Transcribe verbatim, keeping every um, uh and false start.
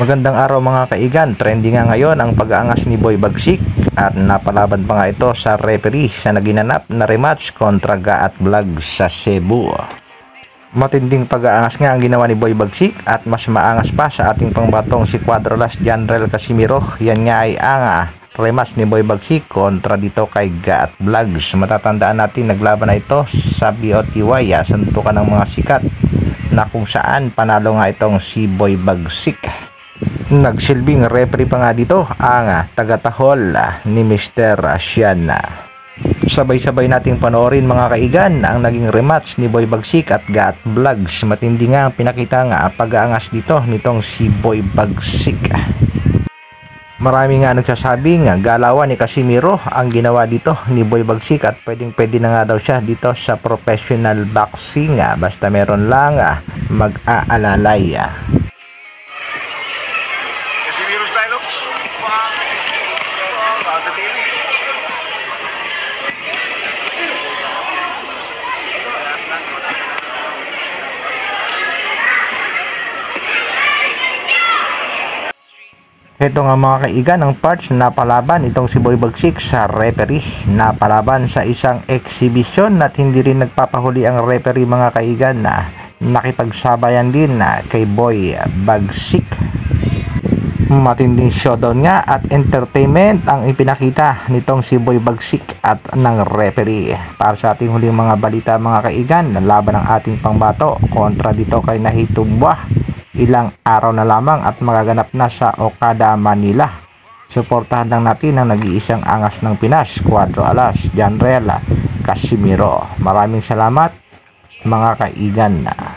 Magandang araw mga kaigan, trending nga ngayon ang pag-aangas ni Boy Bagsik at napalaban pa nga ito sa referee sa naginanap na rematch kontra Gat Vlogs sa Cebu. Matinding pag-aangas nga ang ginawa ni Boy Bagsik at mas maangas pa sa ating pangbatong si Quadro Alas Jandrela Casimiro. Yan nga ay ang rematch ni Boy Bagsik kontra dito kay Gat Vlogs. Matatandaan natin naglaban na ito sa B O T Y, santukan ng mga sikat na kung saan panalo nga itong si Boy Bagsik. Nagsilbing referee pa nga dito ang tagatahol ni Mister Shana. Sabay-sabay nating panoorin mga kaigan ang naging rematch ni Boy Bagsik at Gat Vlogs. Matindi nga ang pinakita nga pag-aangas dito nitong si Boy Bagsik. Marami nga nagsasabing galawan ni Casimiro ang ginawa dito ni Boy Bagsik at pwedeng-pwede na nga daw siya dito sa professional boxing basta meron lang mag-aalalay. Ito nga mga kaigan ang parts na palaban itong si Boy Bagsik sa referee na palaban sa isang exhibition at hindi rin nagpapahuli ang referee mga kaigan na nakipagsabayan din na kay Boy Bagsik. Matinding showdown nga at entertainment ang ipinakita nitong si Boy Bagsik at ng referee. Para sa ating huling mga balita mga kaigan, laban ng ating pangbato kontra dito kay Nahitumbwa. Ilang araw na lamang at magaganap na sa Okada, Manila. Suportahan lang natin ang nag-iisang angas ng Pinas, Quadro Alas Jandrela Casimiro. Maraming salamat mga kaigan.